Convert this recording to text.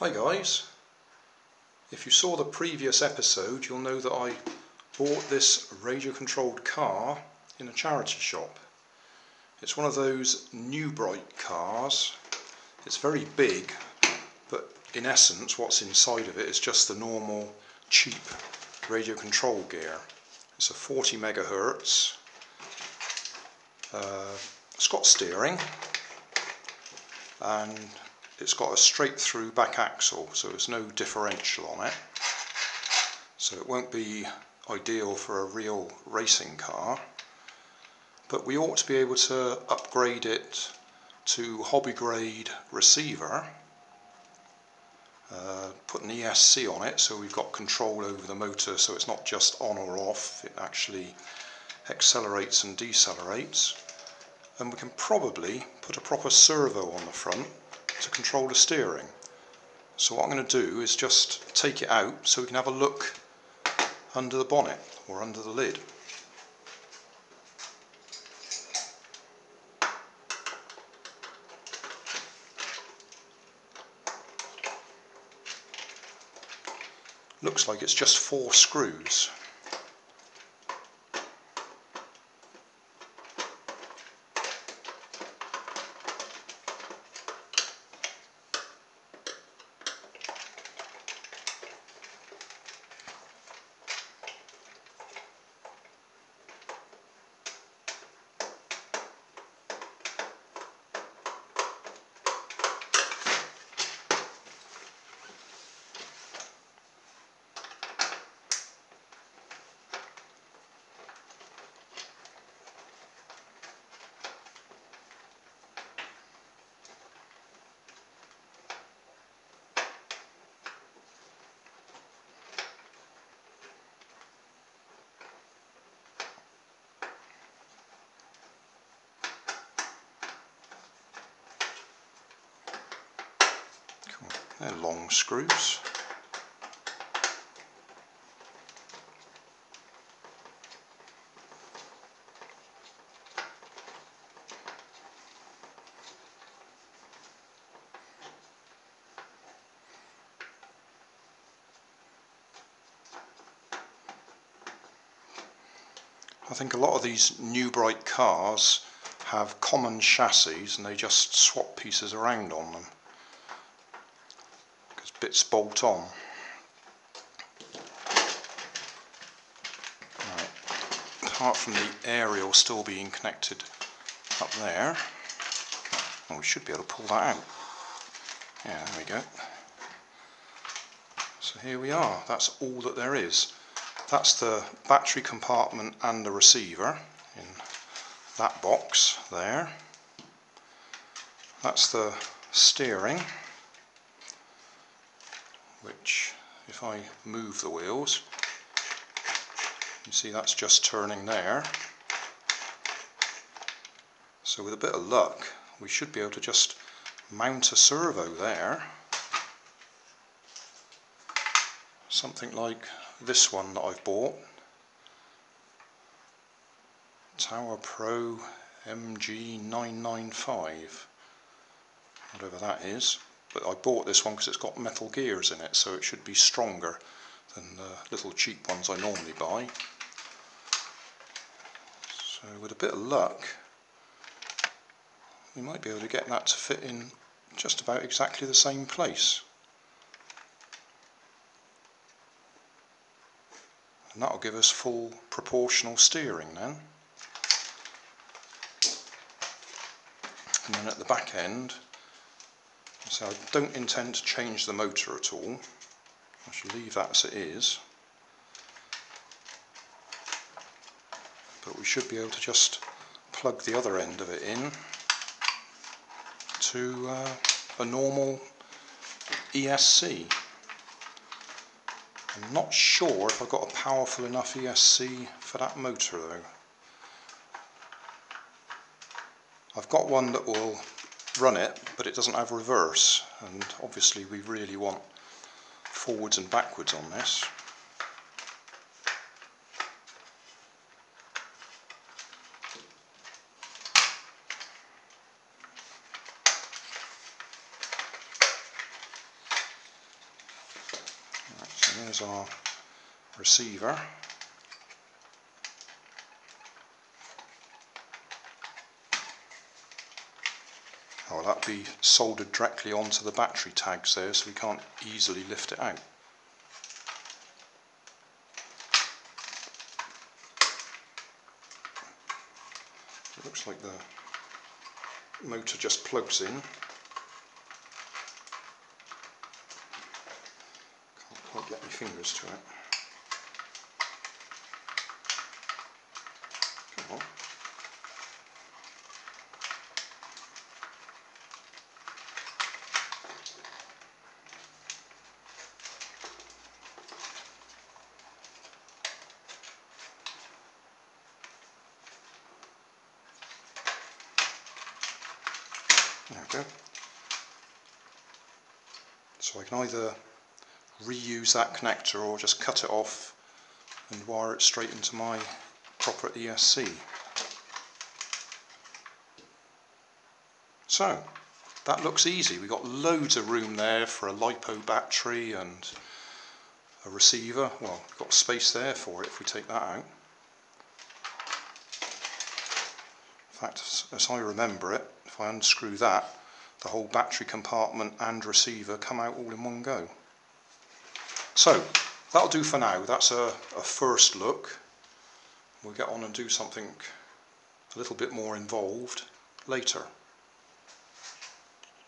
Hi guys, if you saw the previous episode you'll know that I bought this radio controlled car in a charity shop. It's one of those New Bright cars. It's very big, but in essence what's inside of it is just the normal cheap radio control gear. It's a 40 MHz. It's got steering and it's got a straight through back axle, so there's no differential on it, so it won't be ideal for a real racing car, but we ought to be able to upgrade it to hobby grade receiver, put an ESC on it so we've got control over the motor, so it's not just on or off, it actually accelerates and decelerates, and we can probably put a proper servo on the front to control the steering. So what I'm going to do is just take it out so we can have a look under the bonnet or under the lid. Looks like it's just 4 screws. They're long screws. I think a lot of these New Bright cars have common chassis and they just swap pieces around on them. Bits bolt on. Right. Apart from the aerial still being connected up there, well, we should be able to pull that out. Yeah, there we go. So here we are. That's all that there is. That's the battery compartment and the receiver in that box there. That's the steering, which, if I move the wheels, you see that's just turning there. So with a bit of luck we should be able to just mount a servo there, something like this one that I've bought, Tower Pro MG995, whatever that is. But I bought this one because it's got metal gears in it, so it should be stronger than the little cheap ones I normally buy. So with a bit of luck we might be able to get that to fit in just about exactly the same place, and that'll give us full proportional steering then. And then at the back end, so I don't intend to change the motor at all, I should leave that as it is, but we should be able to just plug the other end of it in to a normal ESC. I'm not sure if I've got a powerful enough ESC for that motor though. I've got one that will run it, but it doesn't have reverse, and obviously we really want forwards and backwards on this. And there's our receiver. Oh, well, that'd be soldered directly onto the battery tags there, so we can't easily lift it out. It looks like the motor just plugs in. Can't quite get my fingers to it. There we go. So I can either reuse that connector or just cut it off and wire it straight into my proper ESC. So that looks easy. We've got loads of room there for a LiPo battery and a receiver. Well, we've got space there for it if we take that out. In fact, as I remember it, if I unscrew that, the whole battery compartment and receiver come out all in one go. So that'll do for now. That's a first look. We'll get on and do something a little bit more involved later.